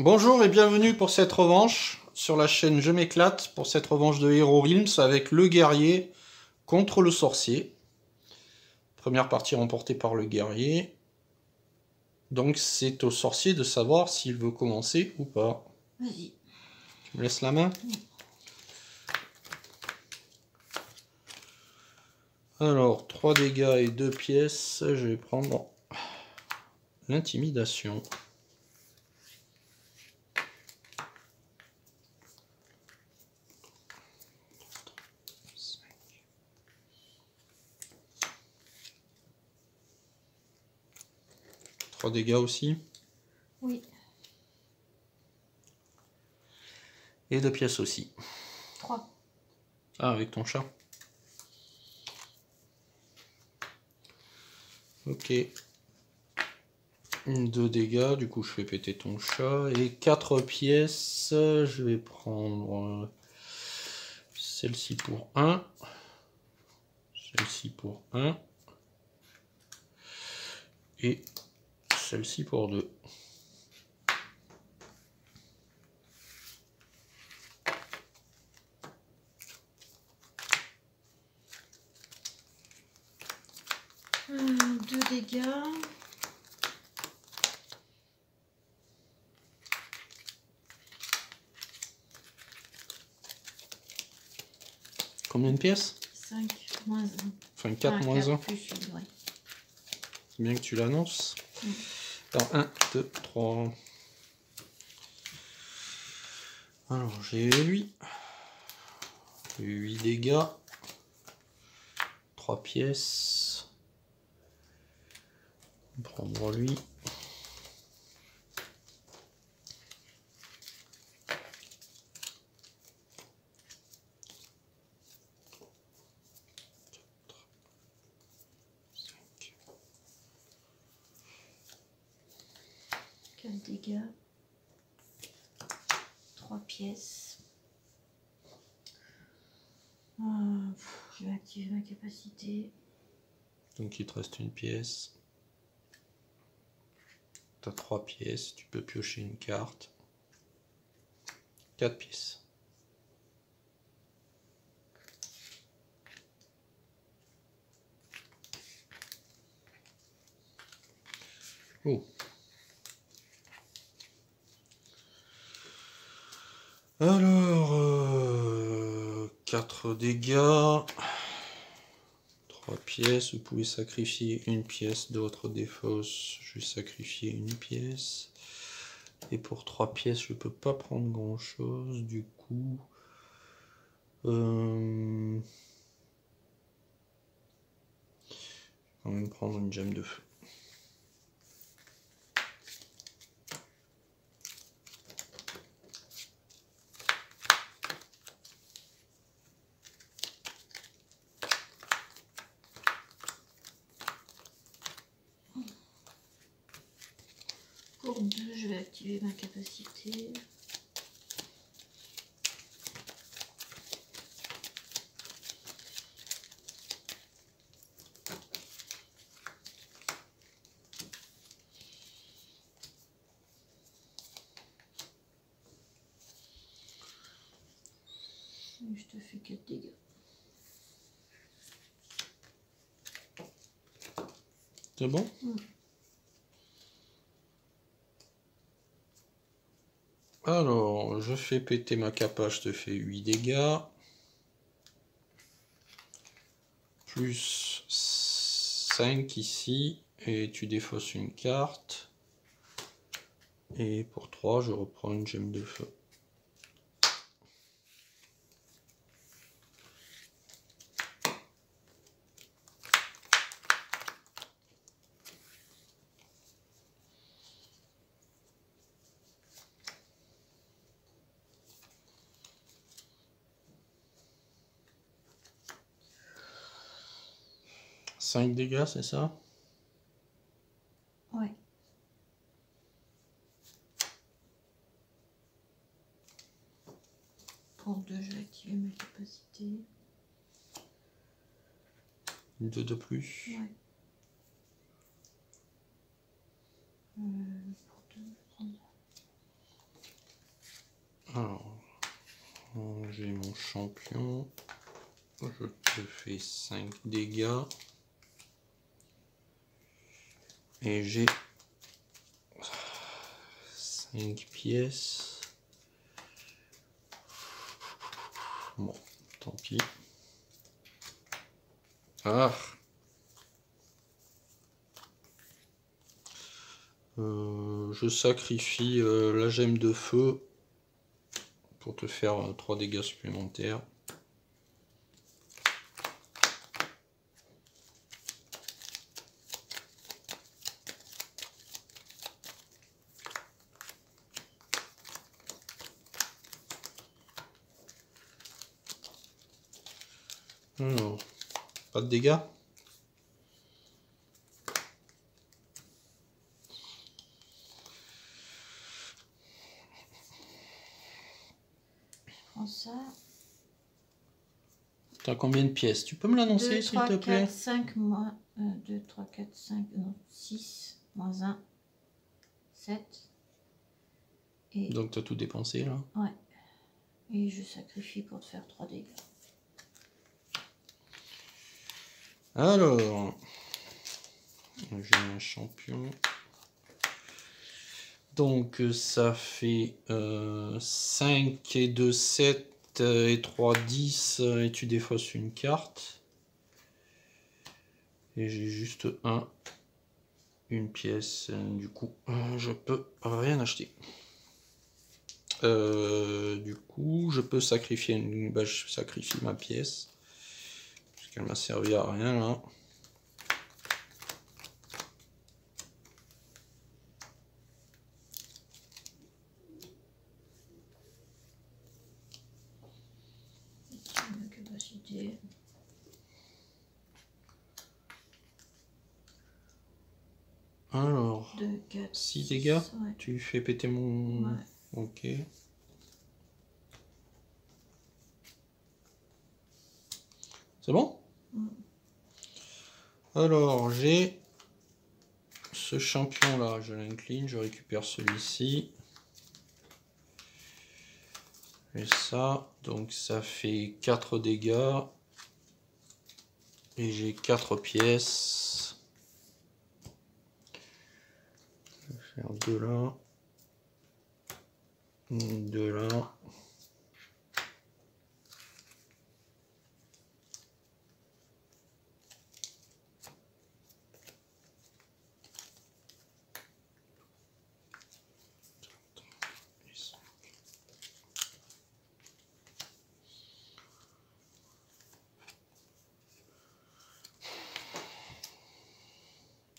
Bonjour et bienvenue pour cette revanche sur la chaîne Je m'éclate, pour cette revanche de Hero Realms avec le guerrier contre le sorcier. Première partie remportée par le guerrier. Donc c'est au sorcier de savoir s'il veut commencer ou pas. Vas-y. Tu me laisses la main? Oui. Alors, 3 dégâts et 2 pièces, je vais prendre l'intimidation. Dégâts aussi. Oui. Et 2 pièces aussi. 3. Ah, avec ton chat. Ok. 2 dégâts, du coup je fais péter ton chat. Et 4 pièces, je vais prendre celle-ci pour 1. Celle-ci pour 1. Et celle-ci pour 2. Deux dégâts. Combien de pièces? 5 moins 1. Enfin 4 moins 1. Ouais. C'est bien que tu l'annonces. Oui. Alors, 1, 2, 3. Alors, j'ai lui. 8 dégâts. 3 pièces. On prendra lui. Dégâts, 3 pièces. Je vais activer ma capacité. Donc il te reste une pièce. Tu as 3 pièces, tu peux piocher une carte. 4 pièces. Oh. Alors, 4 dégâts, 3 pièces, vous pouvez sacrifier une pièce de votre défausse, je vais sacrifier une pièce, et pour 3 pièces, je ne peux pas prendre grand chose, du coup, je vais quand même prendre une gemme de feu. Pour 2, je vais activer ma capacité. Et je te fais 4 dégâts. C'est bon? Mmh. Alors, je fais péter ma capa, je te fais 8 dégâts. Plus 5 ici. Et tu défausses une carte. Et pour 3, je reprends une gemme de feu. Dégâts, c'est ça? Ouais. Pour 2, je vais activer ma capacité. 2 de plus? Ouais. Pour 2, je vais prendre Alors, j'ai mon champion. Je te fais 5 dégâts. Et j'ai 5 pièces. Bon, tant pis. Ah. Je sacrifie la gemme de feu pour te faire 3 dégâts supplémentaires. Alors, pas de dégâts. Je prends ça. T'as combien de pièces? Tu peux me l'annoncer s'il te plaît? 4, 5, moins 2, 3, 4, 5, non, 6, moins 1, 7. Et... Donc t'as tout dépensé là? Ouais. Et je sacrifie pour te faire 3 dégâts. Alors, j'ai un champion, donc ça fait 5 et 2, 7 et 3, 10, et tu défausses une carte, et j'ai juste une pièce, du coup je peux rien acheter. Du coup je peux sacrifier, je sacrifie ma pièce. Elle m'a servi à rien là. Alors, 2, 4, 6 dégâts, ouais. Tu fais péter mon... Ouais. Ok. C'est bon? Alors j'ai ce champion là, je l'incline, je récupère celui-ci et ça, donc ça fait 4 dégâts et j'ai 4 pièces. Je vais faire 2 là, 2 là.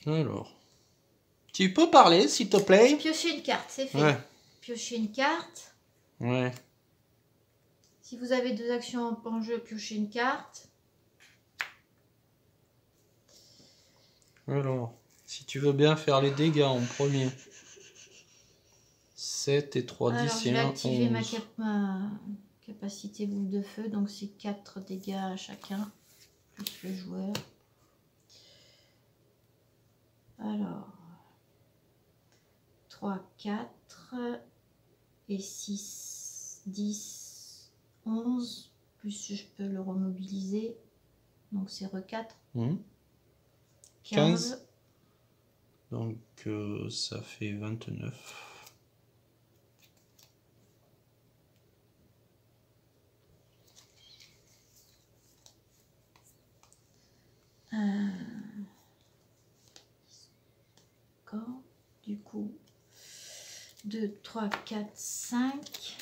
Alors, tu peux parler, s'il te plaît? Piochez une carte, c'est fait. Ouais. Piochez une carte. Ouais. Si vous avez 2 actions en jeu, piochez une carte. Alors, si tu veux bien faire les dégâts en premier. 7 et 3, 10 et 1, 11. Je vais activer ma capacité boule de feu, donc c'est 4 dégâts à chacun, plus le joueur. Alors, 3, 4 et 6, 10, 11, plus je peux le remobiliser, donc c'est re4, 15, donc ça fait 29. Du coup 2, 3, 4, 5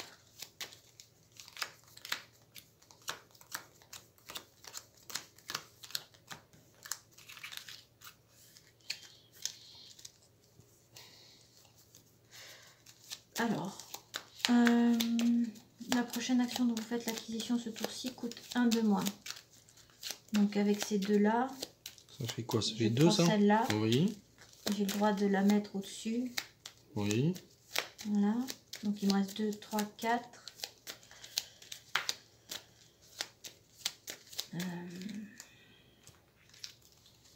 alors la prochaine action dont vous faites l'acquisition ce tour-ci coûte 1 de moins, donc avec ces deux là ça fait quoi? Ça fait 2 ça? Celle-là, oui. J'ai le droit de la mettre au-dessus. Oui. Voilà. Donc il me reste 2, 3, 4.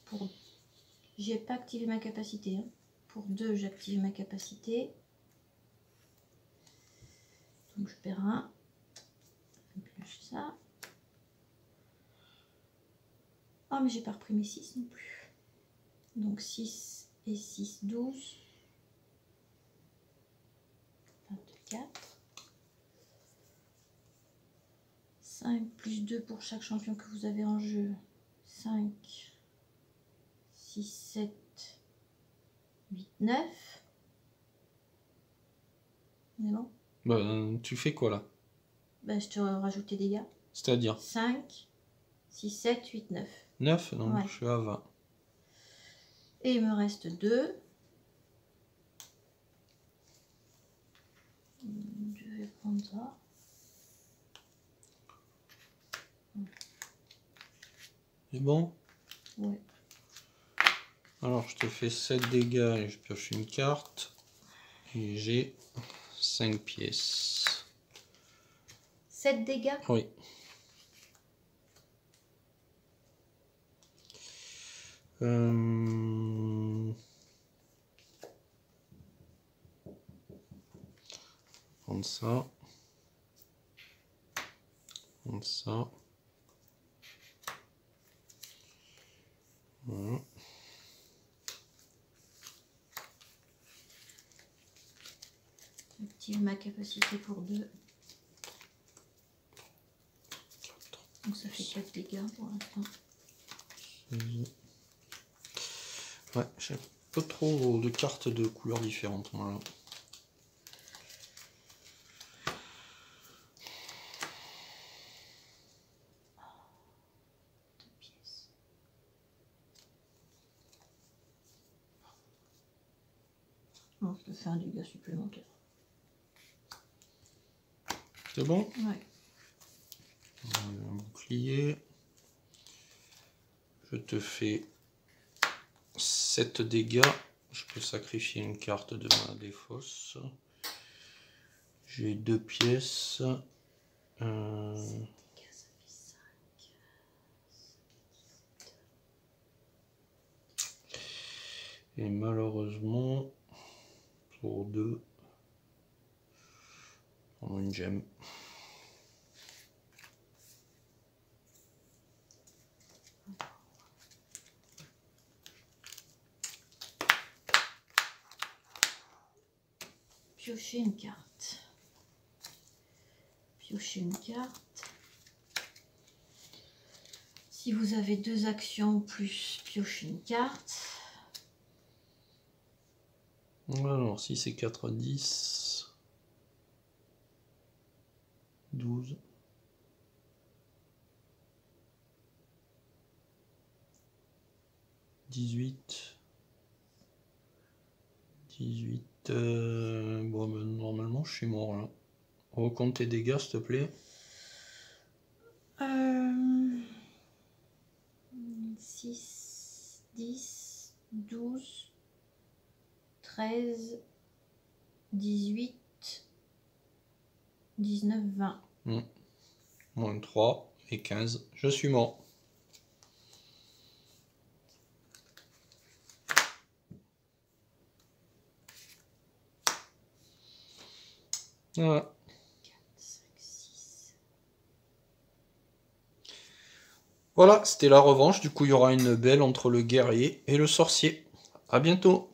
Pour... J'ai pas activé ma capacité. Hein. Pour 2, j'active ma capacité. Donc je perds un. Je pioche ça. Ah, mais j'ai pas repris mes 6 non plus. Donc 6 et 6, 12. 24. 5 plus 2 pour chaque champion que vous avez en jeu. 5, 6, 7, 8, 9. On est bon ? Ben, tu fais quoi là ? Ben, je te rajoute tes dégâts. C'est-à-dire ? 5, 6, 7, 8, 9. 9 ? Donc ouais. Je suis à 20. Et il me reste 2. 2, je vais prendre ça. C'est bon ? Oui. Alors, je te fais 7 dégâts et je pioche une carte. Et j'ai 5 pièces. 7 dégâts ? Oui. Prendre ça. Prendre ça. Voilà. J'active ma capacité pour 2. Donc ça fait 4 dégâts pour l'instant. Ouais, j'ai pas trop de cartes de couleurs différentes moi là. Non, je te fais un dégât supplémentaire. C'est bon ? Ouais. Un bouclier. Je te fais 7 dégâts. Je peux sacrifier une carte de ma défausse. J'ai 2 pièces. 7 dégâts, ça fait 5. 7, 2. Et malheureusement... Pour 2, on a une gemme. Piocher une carte. Piocher une carte. Si vous avez 2 actions ou plus, piocher une carte. Alors, si c'est 4, 10, 12, 18, bon, ben, normalement, je suis mort, là. Recompte tes dégâts, s'il te plaît. 6, 10, 12... 13, 18, 19, 20. Moins 3 et 15. Je suis mort. Voilà. 4, 5, 6. Voilà, c'était la revanche. Du coup, il y aura une belle entre le guerrier et le sorcier. À bientôt.